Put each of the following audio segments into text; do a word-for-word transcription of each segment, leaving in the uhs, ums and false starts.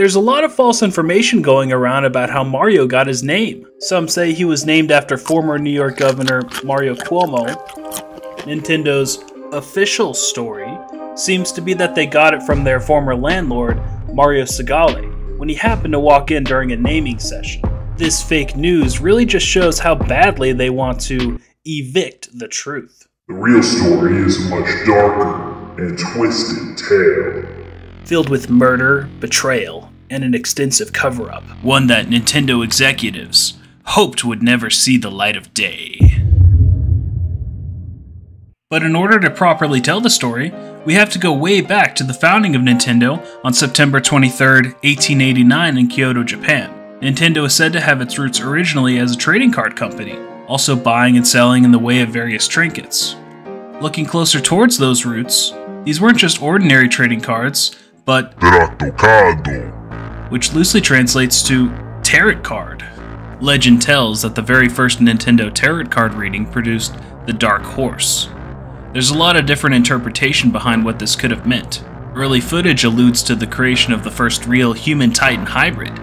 There's a lot of false information going around about how Mario got his name. Some say he was named after former New York Governor Mario Cuomo. Nintendo's official story seems to be that they got it from their former landlord, Mario Segale, when he happened to walk in during a naming session. This fake news really just shows how badly they want to evict the truth. The real story is a much darker and twisted tale, filled with murder, betrayal, and an extensive cover-up. One that Nintendo executives hoped would never see the light of day. But in order to properly tell the story, we have to go way back to the founding of Nintendo on September twenty-third, eighteen eighty-nine in Kyoto, Japan. Nintendo is said to have its roots originally as a trading card company, also buying and selling in the way of various trinkets. Looking closer towards those roots, these weren't just ordinary trading cards, but Tarot, which loosely translates to tarot card. Legend tells that the very first Nintendo tarot card reading produced the Dark Horse. There's a lot of different interpretation behind what this could have meant. Early footage alludes to the creation of the first real human-titan hybrid.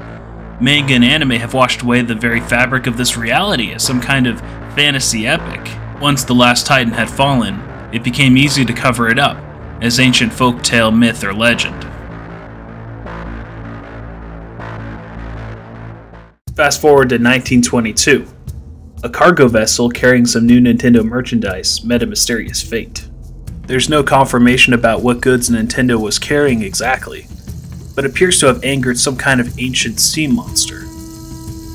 Manga and anime have washed away the very fabric of this reality as some kind of fantasy epic. Once the last titan had fallen, it became easy to cover it up as ancient folktale, myth, or legend. Fast forward to nineteen twenty-two. A cargo vessel carrying some new Nintendo merchandise met a mysterious fate. There's no confirmation about what goods Nintendo was carrying exactly, but appears to have angered some kind of ancient sea monster.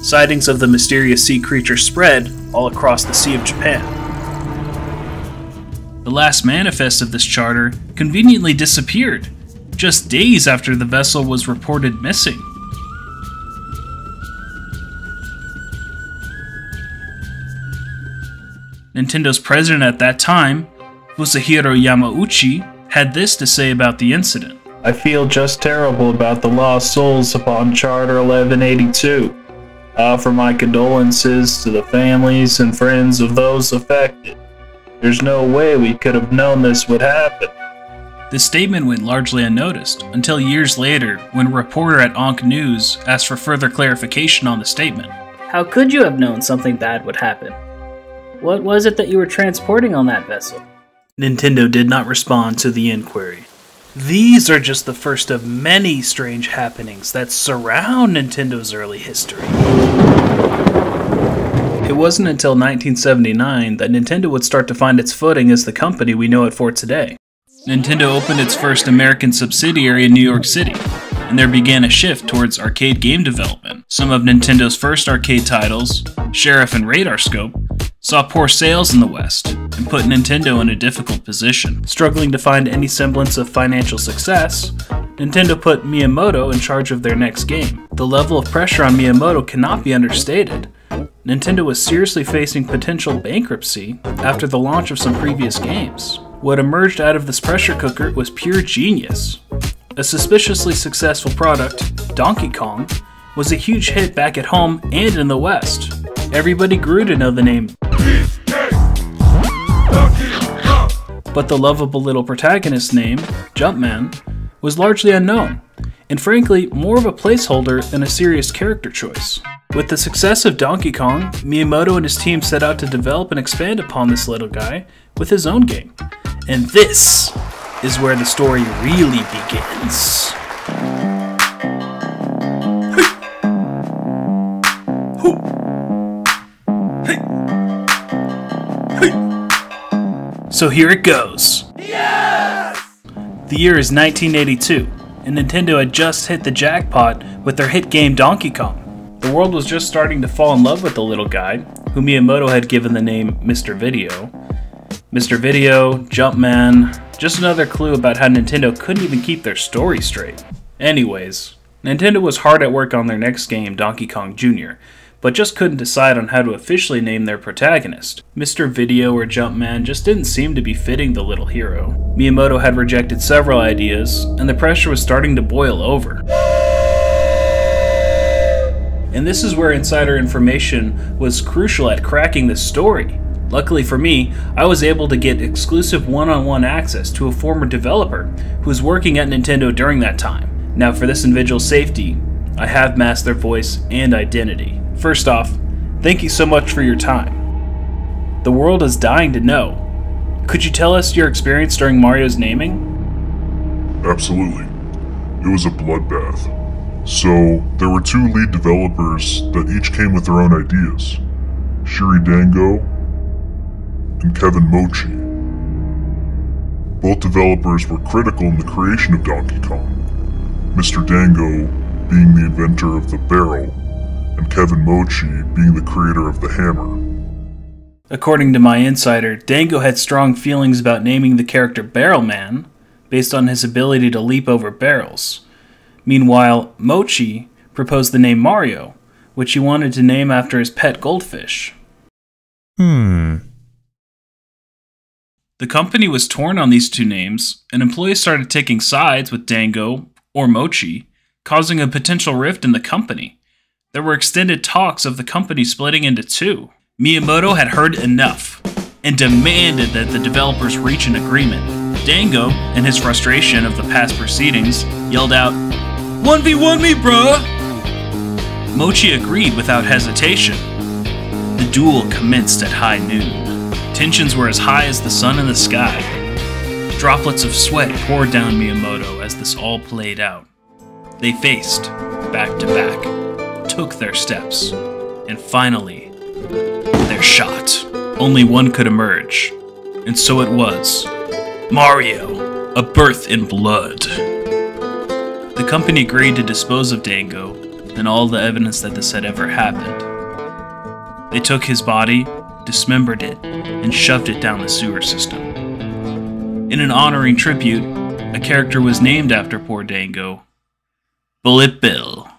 Sightings of the mysterious sea creature spread all across the Sea of Japan. The last manifest of this charter conveniently disappeared, just days after the vessel was reported missing. Nintendo's president at that time, Fusahiro Yamauchi, had this to say about the incident. I feel just terrible about the lost souls upon Charter eleven eighty-two. I offer my condolences to the families and friends of those affected. There's no way we could have known this would happen. This statement went largely unnoticed, until years later, when a reporter at Ankh News asked for further clarification on the statement. How could you have known something bad would happen? What was it that you were transporting on that vessel? Nintendo did not respond to the inquiry. These are just the first of many strange happenings that surround Nintendo's early history. It wasn't until nineteen seventy-nine that Nintendo would start to find its footing as the company we know it for today. Nintendo opened its first American subsidiary in New York City, and there began a shift towards arcade game development. Some of Nintendo's first arcade titles, Sheriff and Radar Scope, saw poor sales in the West, and put Nintendo in a difficult position. Struggling to find any semblance of financial success, Nintendo put Miyamoto in charge of their next game. The level of pressure on Miyamoto cannot be understated. Nintendo was seriously facing potential bankruptcy after the launch of some previous games. What emerged out of this pressure cooker was pure genius. A suspiciously successful product, Donkey Kong, was a huge hit back at home and in the West. Everybody grew to know the name. But the lovable little protagonist's name, Jumpman, was largely unknown, and frankly, more of a placeholder than a serious character choice. With the success of Donkey Kong, Miyamoto and his team set out to develop and expand upon this little guy with his own game. And this is where the story really begins. So here it goes. Yes! The year is nineteen eighty-two, and Nintendo had just hit the jackpot with their hit game Donkey Kong. The world was just starting to fall in love with the little guy, who Miyamoto had given the name Mister Video. Mister Video, Jumpman, just another clue about how Nintendo couldn't even keep their story straight. Anyways, Nintendo was hard at work on their next game, Donkey Kong Junior, but just couldn't decide on how to officially name their protagonist. Mister Video or Jumpman just didn't seem to be fitting the little hero. Miyamoto had rejected several ideas, and the pressure was starting to boil over. And this is where insider information was crucial at cracking this story. Luckily for me, I was able to get exclusive one-on-one access to a former developer who was working at Nintendo during that time. Now for this individual's safety, I have masked their voice and identity. First off, thank you so much for your time. The world is dying to know. Could you tell us your experience during Mario's naming? Absolutely. It was a bloodbath. So, there were two lead developers that each came with their own ideas. Shiri Dango and Kevin Mochi. Both developers were critical in the creation of Donkey Kong. Mister Dango being the inventor of the barrel, and Kevin Mochi being the creator of the hammer. According to my insider, Dango had strong feelings about naming the character Barrel Man, based on his ability to leap over barrels. Meanwhile, Mochi proposed the name Mario, which he wanted to name after his pet goldfish. Hmm. The company was torn on these two names, and employees started taking sides with Dango, or Mochi, causing a potential rift in the company. There were extended talks of the company splitting into two. Miyamoto had heard enough, and demanded that the developers reach an agreement. Dango, in his frustration of the past proceedings, yelled out, one v one me, bruh! Mochi agreed without hesitation. The duel commenced at high noon. Tensions were as high as the sun in the sky. Droplets of sweat poured down Miyamoto as this all played out. They faced, back to back, took their steps, and finally, their shot. Only one could emerge, and so it was. Mario, a birth in blood. The company agreed to dispose of Dango and all the evidence that this had ever happened. They took his body, dismembered it, and shoved it down the sewer system. In an honoring tribute, a character was named after poor Dango, Bullet Bill.